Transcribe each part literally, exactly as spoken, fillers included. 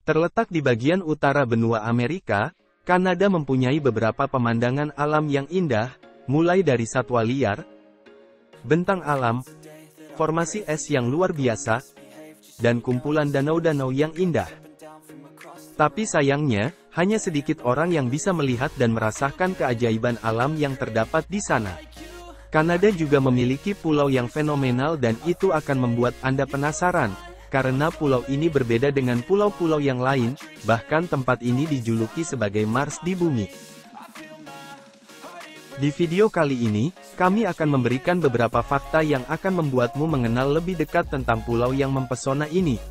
Terletak di bagian utara benua Amerika, Kanada mempunyai beberapa pemandangan alam yang indah, mulai dari satwa liar, bentang alam, formasi es yang luar biasa, dan kumpulan danau-danau yang indah. Tapi sayangnya, hanya sedikit orang yang bisa melihat dan merasakan keajaiban alam yang terdapat di sana. Kanada juga memiliki pulau yang fenomenal dan itu akan membuat Anda penasaran, karena pulau ini berbeda dengan pulau-pulau yang lain, bahkan tempat ini dijuluki sebagai Mars di bumi. Di video kali ini, kami akan memberikan beberapa fakta yang akan membuatmu mengenal lebih dekat tentang pulau yang mempesona ini.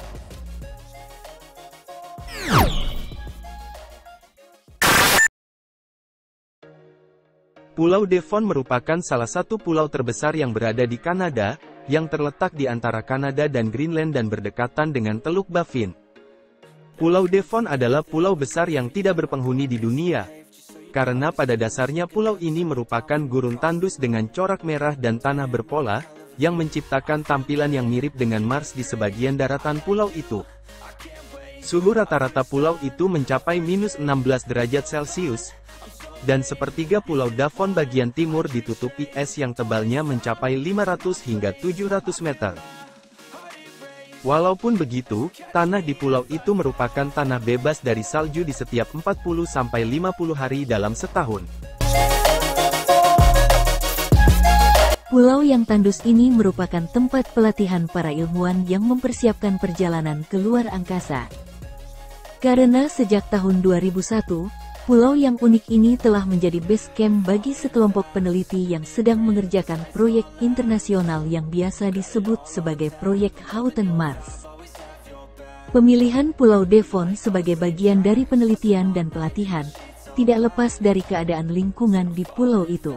Pulau Devon merupakan salah satu pulau terbesar yang berada di Kanada, yang terletak di antara Kanada dan Greenland dan berdekatan dengan Teluk Baffin. Pulau Devon adalah pulau besar yang tidak berpenghuni di dunia, karena pada dasarnya pulau ini merupakan gurun tandus dengan corak merah dan tanah berpola, yang menciptakan tampilan yang mirip dengan Mars di sebagian daratan pulau itu. Suhu rata-rata pulau itu mencapai minus enam belas derajat Celcius, dan sepertiga pulau Devon bagian timur ditutupi es yang tebalnya mencapai lima ratus hingga tujuh ratus meter. Walaupun begitu, tanah di pulau itu merupakan tanah bebas dari salju di setiap empat puluh sampai lima puluh hari dalam setahun. Pulau yang tandus ini merupakan tempat pelatihan para ilmuwan yang mempersiapkan perjalanan ke luar angkasa. Karena sejak tahun dua ribu satu, pulau yang unik ini telah menjadi base camp bagi sekelompok peneliti yang sedang mengerjakan proyek internasional yang biasa disebut sebagai proyek Houghton Mars. Pemilihan Pulau Devon sebagai bagian dari penelitian dan pelatihan, tidak lepas dari keadaan lingkungan di pulau itu.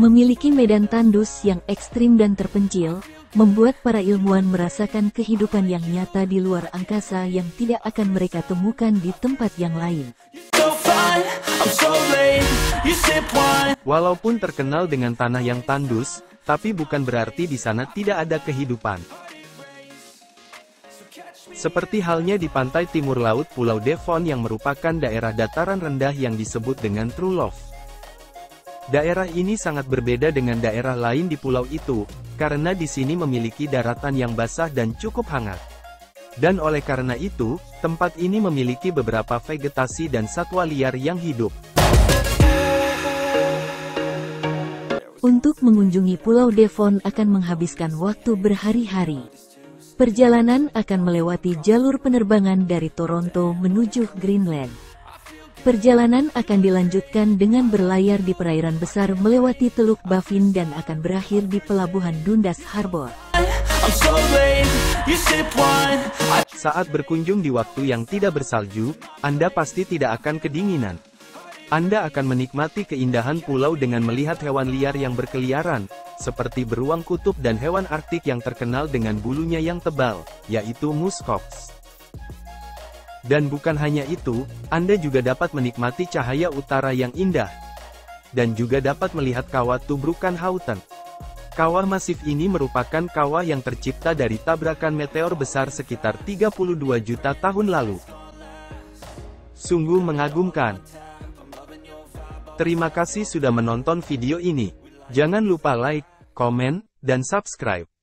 Memiliki medan tandus yang ekstrim dan terpencil, membuat para ilmuwan merasakan kehidupan yang nyata di luar angkasa yang tidak akan mereka temukan di tempat yang lain. Walaupun terkenal dengan tanah yang tandus, tapi bukan berarti di sana tidak ada kehidupan. Seperti halnya di pantai timur laut Pulau Devon yang merupakan daerah dataran rendah yang disebut dengan True Love. Daerah ini sangat berbeda dengan daerah lain di pulau itu, karena di sini memiliki daratan yang basah dan cukup hangat. Dan oleh karena itu, tempat ini memiliki beberapa vegetasi dan satwa liar yang hidup. Untuk mengunjungi Pulau Devon akan menghabiskan waktu berhari-hari. Perjalanan akan melewati jalur penerbangan dari Toronto menuju Greenland. Perjalanan akan dilanjutkan dengan berlayar di perairan besar melewati Teluk Baffin dan akan berakhir di pelabuhan Dundas Harbor. Saat berkunjung di waktu yang tidak bersalju, Anda pasti tidak akan kedinginan. Anda akan menikmati keindahan pulau dengan melihat hewan liar yang berkeliaran, seperti beruang kutub dan hewan Arktik yang terkenal dengan bulunya yang tebal, yaitu Muskox. Dan bukan hanya itu, Anda juga dapat menikmati cahaya utara yang indah. Dan juga dapat melihat kawah tubrukan Houghton. Kawah masif ini merupakan kawah yang tercipta dari tabrakan meteor besar sekitar tiga puluh dua juta tahun lalu. Sungguh mengagumkan. Terima kasih sudah menonton video ini. Jangan lupa like, komen, dan subscribe.